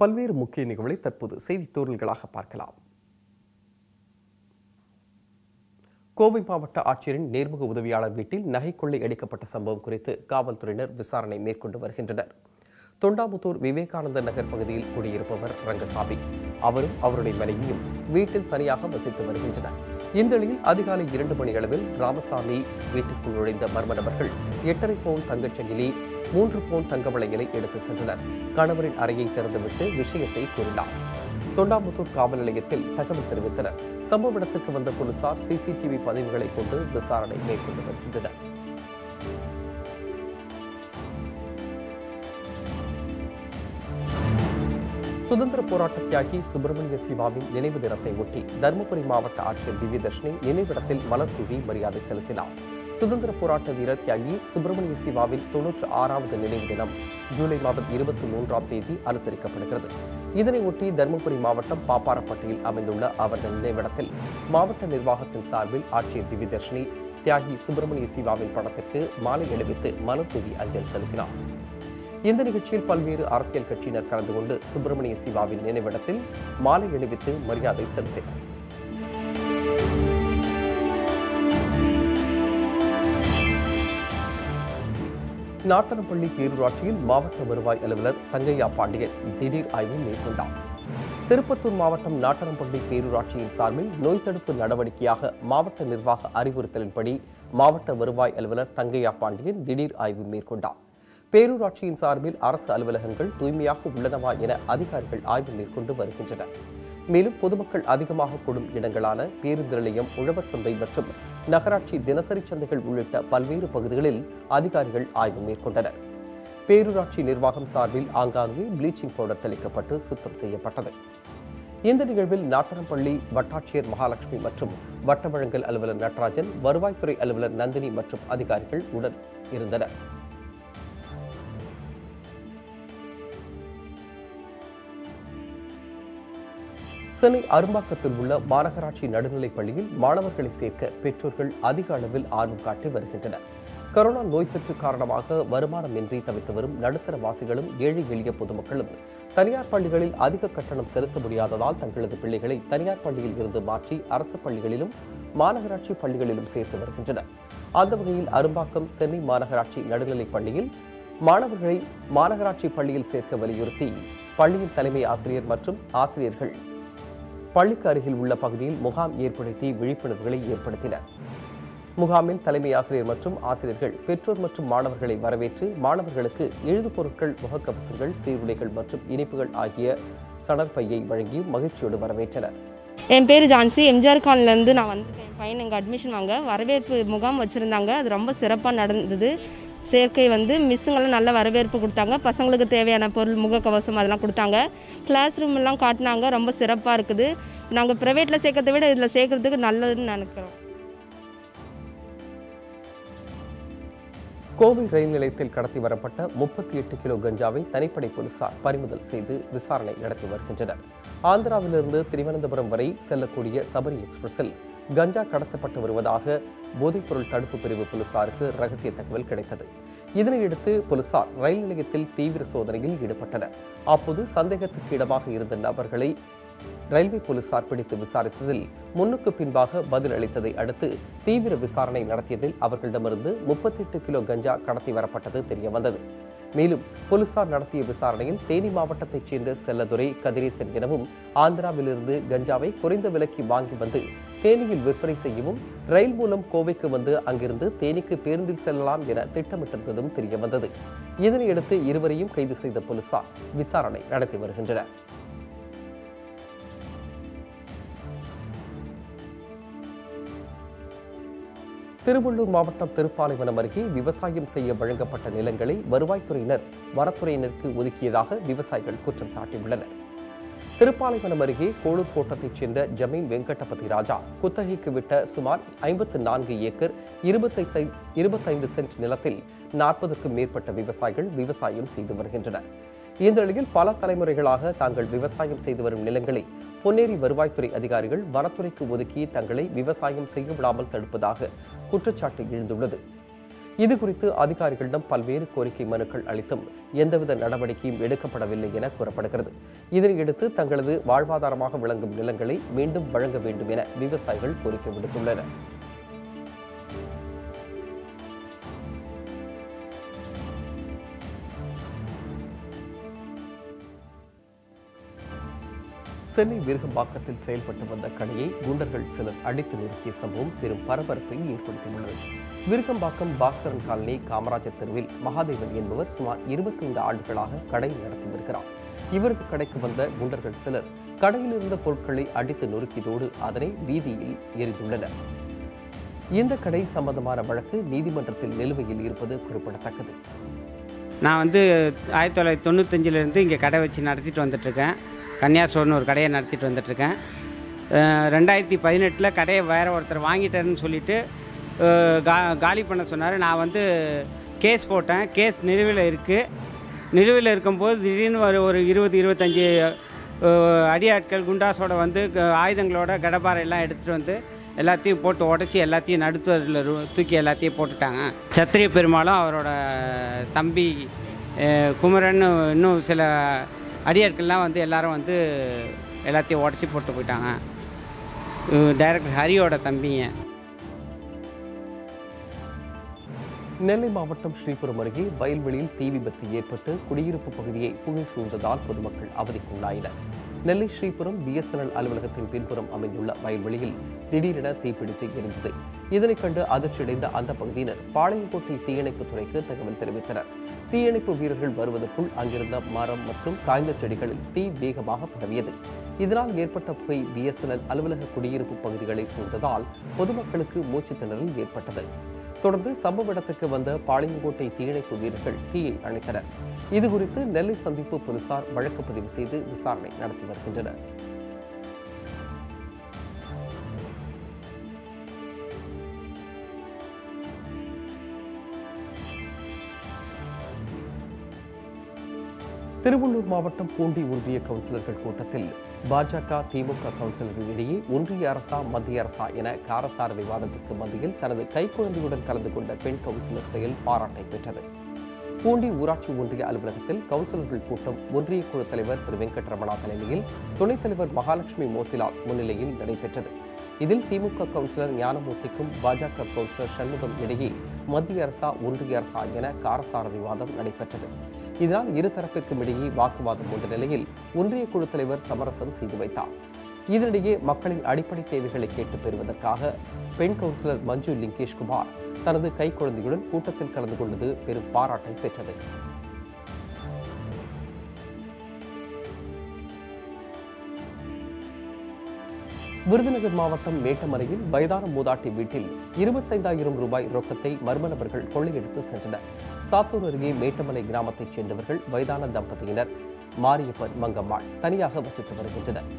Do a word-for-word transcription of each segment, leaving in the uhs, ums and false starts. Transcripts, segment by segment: பல்வேறு முக்கிய நிகழ்வுகளை தற்போது செய்தித்தொகுதிகளாக பார்க்கலாம். கோவை மாவட்ட ஆட்சியரின் நேர்முக உதவியாளர் வீட்டில் நகை கொள்ளை அடிக்கப்பட்ட சம்பவம் குறித்து காவல்துறையினர் விசாரணை மேற்கொண்டு வருகின்றனர். தொண்டாமுத்தூர் விவேகானந்தர் நகர் பகுதியில் குடியிருப்பவர் ரங்கசாமி. அவரும் அவருடைய மனைவியும் வீட்டில் தனியாக வசித்து வருகின்றனர். இந்த நிலையில் அதிகாலை இரண்டு மணி அளவில் ராமசாமி வீட்டிற்குள் நுழைந்த மர்ம நபர்கள் எட்டரை பவுன் தங்கச்சங்கிலி மூன்று பவுன் தங்க வளையலை எடுத்து சென்றனர். கணவரின் அறையை திறந்துவிட்டு விஷயத்தை கூறினார். தொண்டாமுத்தூர் காவல் நிலையத்தில் தகவல் தெரிவித்தனர். சம்பவ இடத்திற்கு வந்த போலீசார் சிசிடிவி பதிவுகளை கொண்டு விசாரணை மேற்கொண்டு வருகின்றனர். சுதந்திர போராட்ட தியாகி சுப்பிரமணிய சிவாவின் நினைவு தினத்தை ஒட்டி தருமபுரி மாவட்ட ஆட்சியர் திவ்யதர்ஷினி நினைவிடத்தில் மலர் தூவி மரியாதை செலுத்தினார். சுதந்திர போராட்ட வீரர் தியாகி சுப்பிரமணிய சிவாவின் தொன்னூற்று ஆறாவது நினைவு தினம் ஜூலை மாதம் இருபத்தி மூன்றாம் தேதி அனுசரிக்கப்படுகிறது. இதனையொட்டி தருமபுரி மாவட்டம் பாப்பாரப்பட்டியில் அமைந்துள்ள அவரது நினைவிடத்தில் மாவட்ட நிர்வாகத்தின் சார்பில் ஆட்சியர் திவ்யதர்ஷினி தியாகி சுப்பிரமணிய சிவாவின் படத்திற்கு மாலை அணிவித்து மலர் தூவி அஞ்சலி செலுத்தினார். இந்த நிகழ்ச்சியில் பல்வேறு அரசியல் கட்சியினர் கலந்து கொண்டு சுப்பிரமணிய சிவாவின் நினைவிடத்தில் மாலை அணிவித்து மரியாதை செலுத்தினர். நாட்டனப்பள்ளி பேரூராட்சியில் மாவட்ட வருவாய் அலுவலர் தங்கையா பாண்டியன் திடீர் ஆய்வு மேற்கொண்டார். திருப்பத்தூர் மாவட்டம் நாட்டனப்பள்ளி பேரூராட்சியின் சார்பில் நோய் தடுப்பு நடவடிக்கையாக மாவட்ட நிர்வாக அறிவுறுத்தலின்படி மாவட்ட வருவாய் அலுவலர் தங்கையா பாண்டியன் திடீர் ஆய்வு மேற்கொண்டார். பேரூராட்சியின் சார்பில் அரசு அலுவலகங்கள் தூய்மையாக உள்ளனவா என அதிகாரிகள் ஆய்வு மேற்கொண்டு வருகின்றனர். மேலும் பொதுமக்கள் அதிகமாக கூடும் இடங்களான பேருந்து நிலையம், உழவர் சந்தை மற்றும் நகராட்சி தினசரி சந்தைகள் உள்ளிட்ட பல்வேறு பகுதிகளில் அதிகாரிகள் ஆய்வு மேற்கொண்டனர். பேரூராட்சி நிர்வாகம் சார்பில் ஆங்காங்கே ப்ளீச்சிங் பவுடர் தெளிக்கப்பட்டு சுத்தம் செய்யப்பட்டது. இந்த நிகழ்வில் நாட்டனப்பள்ளி வட்டாட்சியர் மகாலட்சுமி மற்றும் வட்ட வழங்கல் அலுவலர் நடராஜன், வருவாய்த்துறை அலுவலர் நந்தினி மற்றும் அதிகாரிகள் உடன் இருந்தனர். சென்னை அரும்பாக்கத்தில் உள்ள மாநகராட்சி நடுநிலைப் பள்ளியில் மாணவர்களை சேர்க்க பெற்றோர்கள் அதிக அளவில் ஆர்வம் காட்டி வருகின்றனர். கொரோனா நோய் தொற்று காரணமாக வருமானமின்றி தவித்து வரும் நடுத்தரவாசிகளும் ஏழை எளிய பொதுமக்களும் தனியார் பள்ளிகளில் அதிக கட்டணம் செலுத்த முடியாததால் தங்களது பிள்ளைகளை தனியார் பள்ளியில் இருந்து மாற்றி அரசு பள்ளிகளிலும் மாநகராட்சி பள்ளிகளிலும் சேர்த்து வருகின்றனர். அந்த வகையில் அரும்பாக்கம் சென்னை மாநகராட்சி நடுநிலைப் பள்ளியில் மாணவர்களை மாநகராட்சி பள்ளியில் சேர்க்க வலியுறுத்தி பள்ளியின் தலைமை ஆசிரியர் மற்றும் ஆசிரியர்கள் பள்ளிக்கு அருகில் உள்ள பகுதியில் முகாம் ஏற்படுத்தி விழிப்புணர்வுகளை ஏற்படுத்தினர். முகாமில் தலைமை ஆசிரியர் மற்றும் ஆசிரியர்கள் பெற்றோர் மற்றும் மாணவர்களை வரவேற்று மாணவர்களுக்கு எழுது பொருட்கள், முகக்கவசங்கள், சீருடைகள் மற்றும் இனிப்புகள் ஆகிய சணற்பையை வழங்கி மகிழ்ச்சியோடு வரவேற்றனர். என் பேர் ஜான்சி, எம்ஜிஆர் காலனிலேருந்து நான் வந்து என் பையன் எங்கள் அட்மிஷன் வாங்க வரவேற்பு முகாம் வச்சுருந்தாங்க. அது ரொம்ப சிறப்பாக நடந்தது. சேர்க்கை வந்து மிஸ்ஸுங்கெல்லாம் நல்ல வரவேற்பு கொடுத்தாங்க. பசங்களுக்கு தேவையான பொருள், முகக்கவசம் அதெல்லாம் கொடுத்தாங்க. கிளாஸ் ரூம்லாம் காட்டினாங்க. ரொம்ப சிறப்பாக இருக்குது. நாங்கள் ப்ரைவேட்டில் சேர்க்கறதை விட இதில் சேர்க்கறதுக்கு நல்லதுன்னு நினைக்கிறோம். கோவை ரயில் நிலையத்தில் கடத்தி வரப்பட்ட முப்பத்தி எட்டு கிலோ கஞ்சாவை தனிப்படை போலீசார் பறிமுதல் செய்து விசாரணை நடத்தி வருகின்றனர். ஆந்திராவிலிருந்து திருவனந்தபுரம் வரை செல்லக்கூடிய சபரி எக்ஸ்பிரஸில் கஞ்சா கடத்தப்பட்டு வருவதாக போதைப்பொருள் தடுப்பு பிரிவு போலீசாருக்கு ரகசிய தகவல் கிடைத்தது. இதனையடுத்து போலீசார் ரயில் நிலையத்தில் தீவிர சோதனையில் ஈடுபட்டனர். அப்போது சந்தேகத்துக்கு இடமாக இருந்த நபர்களை ரயில்வே போலீசார் பிடித்து விசாரித்ததில் முன்னுக்கு பின்பாக பதில் அளித்ததை அடுத்து தீவிர விசாரணை நடத்தியதில் அவர்களிடமிருந்து முப்பத்தி எட்டு கிலோ கஞ்சா கடத்தி வரப்பட்டது தெரிய வந்தது. மேலும் போலீசார் நடத்திய விசாரணையில் தேனி மாவட்டத்தைச் சேர்ந்த செல்லதுரை கதிரேசன் எனவும் ஆந்திராவிலிருந்து கஞ்சாவை குறைந்த விலைக்கு வாங்கி வந்து தேனியில் விற்பனை செய்யவும் ரயில் மூலம் கோவைக்கு வந்து அங்கிருந்து தேனிக்கு பேருந்தில் செல்லலாம் என திட்டமிட்டிருந்ததும் தெரிய வந்தது. இதனையடுத்து இருவரையும் கைது செய்த போலீசார் விசாரணை நடத்தி வருகின்றனர். திருவள்ளூர் மாவட்டம் திருப்பாலைவனம் அருகே விவசாயம் செய்ய வழங்கப்பட்ட நிலங்களை வருவாய்த்துறையினர் வனத்துறையினருக்கு ஒதுக்கியதாக விவசாயிகள் குற்றம் சாட்டியுள்ளனர். திருப்பாலைவனம் அருகே கோளூர் கோட்டத்தைச் சேர்ந்த ஜமீன் வெங்கடபதி ராஜா குத்தகைக்கு விட்ட சுமார் ஐம்பத்து நான்கு ஏக்கர் இருபத்தைந்து இருபத்தைந்து சென்ட் நிலத்தில் நாற்பதுக்கும் மேற்பட்ட விவசாயிகள் விவசாயம் செய்து வருகின்றனர். இந்த நிலையில் பல தலைமுறைகளாக தாங்கள் விவசாயம் செய்து வரும் நிலங்களை பொன்னேரி வருவாய்த்துறை அதிகாரிகள் வனத்துறைக்கு ஒதுக்கி தங்களை விவசாயம் செய்ய விடாமல் தடுப்பதாக குற்றச்சாட்டு எழுந்துள்ளது. இது குறித்து அதிகாரிகளிடம் பல்வேறு கோரிக்கை மனுக்கள் அளித்தும் எந்தவித நடவடிக்கையும் எடுக்கப்படவில்லை என கூறப்படுகிறது. இதனையடுத்து தங்களது வாழ்வாதாரமாக விளங்கும் நிலங்களை மீண்டும் வழங்க வேண்டும் என விவசாயிகள் கோரிக்கை விடுத்துள்ளனர். சென்னை விருகம்பாக்கத்தில் செயல்பட்டு வந்த கடையை குண்டர்கள் சிலர் அடித்து நிறுத்திய சம்பவம் பெரும் பரபரப்பை ஏற்படுத்தியுள்ளது. விருகம்பாக்கம் பாஸ்கரன் காலனி காமராஜர் தெருவில் மகாதேவன் என்பவர் சுமார் இருபத்தி ஐந்து ஆண்டுகளாக கடை நடத்தி வருகிறார். இவரது கடைக்கு வந்த குண்டர்கள் சிலர் கடையில் இருந்த பொருட்களை அடித்து நொறுக்கியதோடு அதனை வீதியில் எரிந்துள்ளனர். இந்த கடை சம்பந்தமான வழக்கு நீதிமன்றத்தில் நிலுவையில் இருப்பது குறிப்பிடத்தக்கது. நான் வந்து ஆயிரத்தி தொள்ளாயிரத்தி தொண்ணூத்தஞ்சிலிருந்து இங்கே கடை வச்சு நடத்திட்டு வந்துட்டுருக்கேன். கன்னியாசோர்னு ஒரு கடையை நடத்திட்டு வந்துட்டுருக்கேன். ரெண்டாயிரத்தி பதினெட்டில் கடையை வேறு ஒருத்தர் வாங்கிட்டாருன்னு சொல்லிவிட்டு கா காலி பண்ண சொன்னார். நான் வந்து கேஸ் போட்டேன். கேஸ் நிலுவையில் இருக்குது. நிலுவையில் இருக்கும்போது திடீர்னு ஒரு ஒரு இருபது இருபத்தஞ்சி அடியாட்கள் குண்டாஸோடு வந்து ஆயுதங்களோட கடபாரையெல்லாம் எடுத்துகிட்டு வந்து எல்லாத்தையும் போட்டு உடச்சி எல்லாத்தையும் நடுத்தரில் தூக்கி எல்லாத்தையும் போட்டுட்டாங்க. சத்திரிய பெருமாளும் அவரோட தம்பி குமரன் இன்னும் சில அடியாட்கள்லாம் வந்து எல்லாரும் வந்து எல்லாத்தையும் உடச்சி போட்டு போயிட்டாங்க. டைரக்டர் ஹரியோட தம்பிங்க. நெல்லை மாவட்டம் ஸ்ரீபுரம் அருகே வயல்வெளியில் தீ விபத்து ஏற்பட்டு குடியிருப்பு பகுதியை புகை சூழ்ந்ததால் பொதுமக்கள் அவதிக்குள்ளாயினர். நெல்லை ஸ்ரீபுரம் பிஎஸ்என்எல் அலுவலகத்தின் பின்புறம் அமைந்துள்ள வயல்வெளியில் திடீரென தீப்பிடித்து எரிந்தது. இதனைக் கண்டு அதிர்ச்சியடைந்த அந்த பகுதியினர் பாளையங்கோட்டை தீயணைப்புத் துறைக்கு தகவல் தெரிவித்தனர். தீயணைப்பு வீரர்கள் வருவதற்குள் அங்கிருந்த மரம் மற்றும் காய்ந்த செடிகளில் தீ வேகமாக பரவியது. இதனால் ஏற்பட்ட புகை பிஎஸ்என்எல் அலுவலக குடியிருப்பு பகுதிகளை சூழ்ந்ததால் பொதுமக்களுக்கு மூச்சு திணறல் ஏற்பட்டது. தொடர்ந்து சம்பவ இடத்துக்கு வந்த பாளையங்கோட்டை தீயணைப்பு வீரர்கள் தீயை அணைத்தனர். இதுகுறித்து நெல்லை சந்திப்பு போலீசார் வழக்கு பதிவு செய்து விசாரணை நடத்தி வருகின்றனர். திருவள்ளூர் மாவட்டம் பூண்டி ஒன்றிய கவுன்சிலர்கள் கூட்டத்தில் பாஜக திமுக கவுன்சிலர்கள் இடையே ஒன்றிய அரசா மத்திய அரசா என காரசார விவாதத்துக்கு மத்தியில் தனது கைக்குழந்தையுடன் கலந்து கொண்ட பெண் கவுன்சிலர் செயல் பாராட்டை பெற்றது. பூண்டி ஊராட்சி ஒன்றிய அலுவலகத்தில் கவுன்சிலர்கள் கூட்டம் ஒன்றிய குழு தலைவர் திரு வெங்கட்ரமணா தலைமையில் துணைத் தலைவர் மகாலட்சுமி மோத்திலால் முன்னிலையில் நடைபெற்றது. இதில் திமுக கவுன்சிலர் ஞானமூர்த்திக்கும் பாஜக கவுன்சிலர் சண்முகம் இடையே மத்திய அரசா ஒன்றிய அரசா என காரசார விவாதம் நடைபெற்றது. இதனால் இருதரப்பிற்கும் இடையே வாக்குவாதம் உள்ள நிலையில் ஒன்றிய குழு தலைவர் சமரசம் செய்து வைத்தார். இதனிடையே மக்களின் அடிப்படை தேவைகளை கேட்டு பெறுவதற்காக பெண் கவுன்சிலர் மஞ்சு லிங்கேஷ்குமார் தனது கைக்குழந்தையுடன் கூட்டத்தில் கலந்து கொண்டது பெரும் பாராட்டை பெற்றது. விருதுநகர் மாவட்டம் மேட்டமரையில் வயதான மூதாட்டி வீட்டில் இருபத்தைந்தாயிரம் ரூபாய் ரொக்கத்தை மர்ம நபர்கள் கொள்ளையடித்து சென்றனர். சாத்தூர் அருகே மேட்டமலை கிராமத்தைச் சேர்ந்தவர்கள் வயதான தம்பதியினர் மாரியப்பன் மங்கம்மாள் தனியாக வசித்து வருகின்றனர்.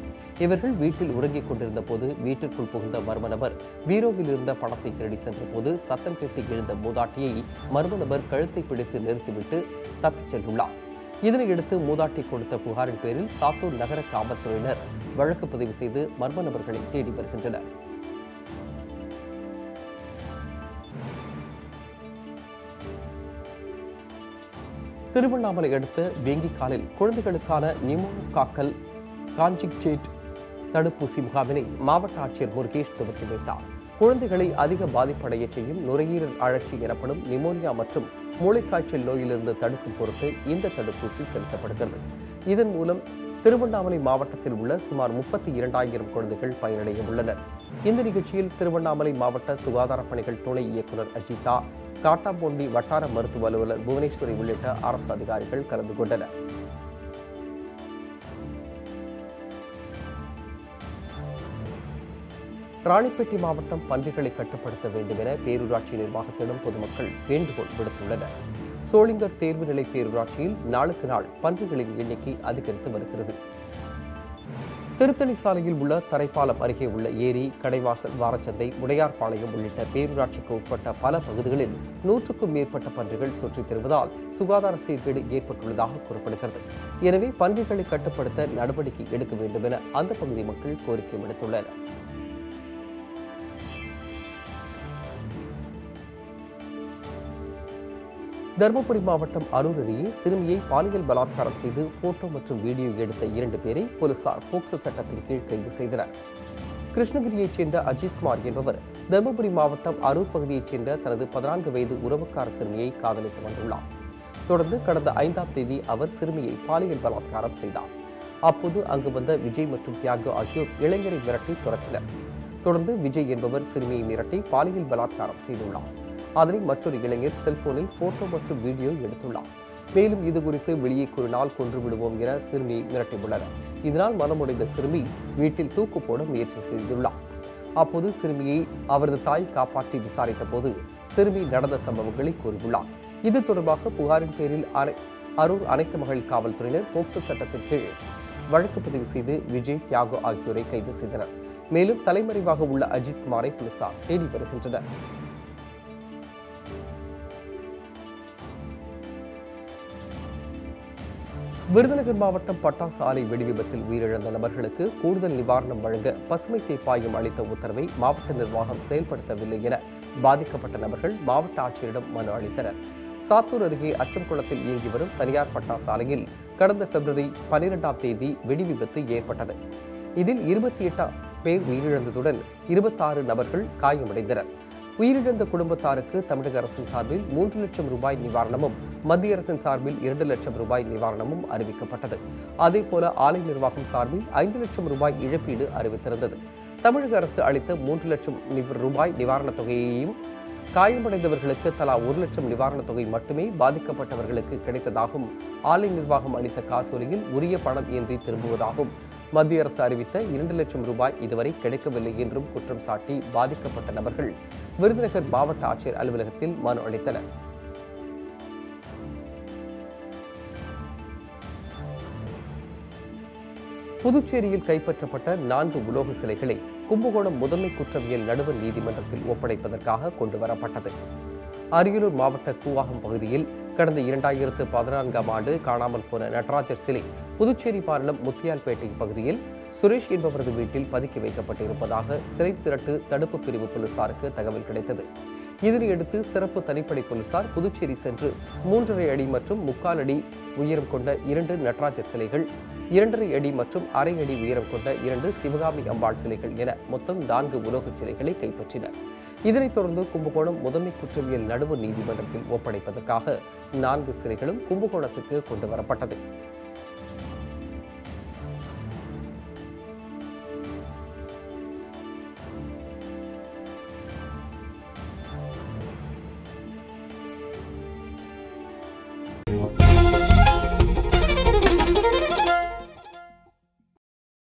இவர்கள் வீட்டில் உறங்கிக் கொண்டிருந்த போது வீட்டிற்குள் புகுந்த மர்ம நபர் பீரோவில் இருந்த பணத்தை திருடி சென்ற போது சத்தம் கேட்டு எழுந்த மூதாட்டியை மர்ம நபர் கழுத்தை பிடித்து நிறுத்திவிட்டு தப்பிச் சென்றுள்ளார். இதனையடுத்து மூதாட்டி கொடுத்த புகாரின் பேரில் சாத்தூர் நகர காவல்துறையினர் வழக்கு பதிவு செய்து மர்ம நபர்களை தேடி வருகின்றனர். திருவண்ணாமலை அடுத்த வேங்கிக்காலில் குழந்தைகளுக்கான நிமோகாக்கல் கான்ஜிக்டேட் தடுப்பூசி முகாமினை மாவட்ட ஆட்சியர் முருகேஷ் துவக்கி வைத்தார். குழந்தைகளை அதிக பாதிப்படைய செய்யும் நுரையீரல் அழற்சி எனப்படும் நிமோனியா மற்றும் மூளைக்காய்ச்சல் நோயிலிருந்து தடுக்கும் பொருட்டு இந்த தடுப்பூசி செலுத்தப்படுகிறது. இதன் மூலம் திருவண்ணாமலை மாவட்டத்தில் உள்ள சுமார் முப்பத்தி இரண்டாயிரம் குழந்தைகள் பயனடைய உள்ளனர். இந்த நிகழ்ச்சியில் திருவண்ணாமலை மாவட்ட சுகாதார பணிகள் துணை இயக்குநர் அஜிதா, காட்டாம்பொண்டி வட்டார மருத்துவ அலுவலர் புவனேஸ்வரி உள்ளிட்ட அரசு அதிகாரிகள் கலந்து கொண்டனர். ராணிப்பேட்டை மாவட்டம் பன்றிகளை கட்டுப்படுத்த வேண்டும் என பேரூராட்சி நிர்வாகத்திடம் பொதுமக்கள் வேண்டுகோள் விடுத்துள்ளனர். சோளிங்கர் தேர்வு நிலை பேரூராட்சியில் நாளுக்கு நாள் பன்றிகளின் எண்ணிக்கை அதிகரித்து வருகிறது. திருத்தணி சாலையில் உள்ள தரைப்பாலம் அருகே உள்ள ஏரி, கடைவாசல், வாரச்சந்தை, உடையார்பாளையம் உள்ளிட்ட பேரூராட்சிக்கு உட்பட்ட பல பகுதிகளில் நூற்றுக்கும் மேற்பட்ட பன்றிகள் சுற்றித் திரிவதால் சுகாதார சீர்கேடு ஏற்பட்டுள்ளதாக கூறப்படுகிறது. எனவே பன்றிகளை கட்டுப்படுத்த நடவடிக்கை எடுக்க வேண்டும் என அந்த பகுதி மக்கள் கோரிக்கை விடுத்துள்ளனர். தர்மபுரி மாவட்டம் அரூர் அருகே சிறுமியை பாலியல் பலாத்காரம் செய்து போட்டோ மற்றும் வீடியோ எடுத்த இரண்டு பேரை போலீசார் போக்சோ சட்டத்தின் கீழ் கைது செய்தனர். கிருஷ்ணகிரியைச் சேர்ந்த அஜித்குமார் என்பவர் தர்மபுரி மாவட்டம் அரூர் பகுதியைச் சேர்ந்த தனது பதினான்கு வயது உறவுக்கார சிறுமியை காதலித்து வந்துள்ளார். தொடர்ந்து கடந்த ஐந்தாம் தேதி அவர் சிறுமியை பாலியல் பலாத்காரம் செய்தார். அப்போது அங்கு வந்த விஜய் மற்றும் தியாகு ஆகியோர் இளைஞரை மிரட்டி துரத்தினர். தொடர்ந்து விஜய் என்பவர் சிறுமியை மிரட்டி பாலியல் பலாத்காரம் செய்துள்ளார். அதனை மற்றொரு இளைஞர் செல்போனில் போட்டோ மற்றும் வீடியோ எடுத்துள்ளார். மேலும் இது குறித்து வெளியே கூறினால் கொன்று விடுவோம் என சிறுமியை மிரட்டியுள்ளனர். இதனால் மனமுடைந்த சிறுமி வீட்டில் தூக்கு போட முயற்சி செய்துள்ளார். அப்போது சிறுமியை அவரது தாய் காப்பாற்றி விசாரித்த போது சிறுமி நடந்த சம்பவங்களை கூறியுள்ளார். இது தொடர்பாக புகாரின் பேரில் அரூர் அனைத்து மகளிர் காவல்துறையினர் போக்சோ சட்டத்தின் கீழ் வழக்கு பதிவு செய்து விஜய், தியாகு ஆகியோரை கைது செய்தனர். மேலும் தலைமறைவாக உள்ள அஜித்குமாரை போலீசார் தேடி வருகின்றனர். விருதுநகர் மாவட்டம் பட்டாசு ஆலை வெடிவிபத்தில் உயிரிழந்த நபர்களுக்கு கூடுதல் நிவாரணம் வழங்க பசுமை தீர்ப்பாயம் அளித்த உத்தரவை மாவட்ட நிர்வாகம் செயல்படுத்தவில்லை என பாதிக்கப்பட்ட நபர்கள் மாவட்ட ஆட்சியரிடம் மனு அளித்தனர். சாத்தூர் அருகே அச்சம்குளத்தில் இயங்கி வரும் தனியார் பட்டாசு ஆலையில் கடந்த பிப்ரவரி பன்னிரெண்டாம் தேதி வெடி விபத்து ஏற்பட்டது. இதில் இருபத்தி எட்டு பேர் உயிரிழந்ததுடன் இருபத்தாறு நபர்கள் காயமடைந்தனர். உயிரிழந்த குடும்பத்தாருக்கு தமிழக அரசின் சார்பில் மூன்று லட்சம் ரூபாய் நிவாரணமும் மத்திய அரசின் சார்பில் இரண்டு லட்சம் ரூபாய் நிவாரணமும் அறிவிக்கப்பட்டது. அதேபோல ஆலை நிர்வாகம் சார்பில் ஐந்து லட்சம் ரூபாய் இழப்பீடு அறிவித்திருந்தது. தமிழக அரசு அளித்த மூன்று லட்சம் ரூபாய் நிவாரணத் தொகையையும் காயமடைந்தவர்களுக்கு தலா ஒரு லட்சம் நிவாரணத் தொகை மட்டுமே பாதிக்கப்பட்டவர்களுக்கு கிடைத்ததாகவும் ஆலை நிர்வாகம் அளித்த காசோலையில் உரிய பணம் இன்றி திரும்புவதாகவும் மத்திய அரசு அறிவித்த இரண்டு லட்சம் ரூபாய் இதுவரை கிடைக்கவில்லை என்றும் குற்றம் சாட்டி பாதிக்கப்பட்ட நபர்கள் விருதுநகர் மாவட்ட ஆட்சியர் அலுவலகத்தில் மனு அளித்தனர். புதுச்சேரியில் கைப்பற்றப்பட்ட நான்கு உலோக சிலைகளை கும்பகோணம் முதன்மை குற்றவியல் நடுவர் நீதிமன்றத்தில் ஒப்படைப்பதற்காக கொண்டுவரப்பட்டது. அரியலூர் மாவட்ட கூவாகம் பகுதியில் கடந்த இரண்டாயிரத்து பதினான்காம் ஆண்டு காணாமல் போன நடராஜர் சிலை புதுச்சேரி மாநிலம் முத்தியால்பேட்டை பகுதியில் சுரேஷ் என்பவரது வீட்டில் பதுக்கி வைக்கப்பட்டிருப்பதாக சிலை திரட்டு தடுப்பு பிரிவு போலீசாருக்கு தகவல் கிடைத்தது. இதனையடுத்து சிறப்பு தனிப்படை போலீசார் புதுச்சேரி சென்று மூன்றரை அடி மற்றும் முக்கால் அடி உயரம் கொண்ட இரண்டு நடராஜர் சிலைகள், இரண்டரை அடி மற்றும் அரை அடி உயரம் கொண்ட இரண்டு சிவகாமி அம்பாள் சிலைகள் என மொத்தம் நான்கு உலோகச் சிலைகளை கைப்பற்றினர். இதனைத் தொடர்ந்து கும்பகோணம் முதன்மை குற்றவியல் நடுவர் நீதிமன்றத்தில் ஒப்படைப்பதற்காக நான்கு சிலைகளும் கும்பகோணத்துக்கு கொண்டுவரப்பட்டது.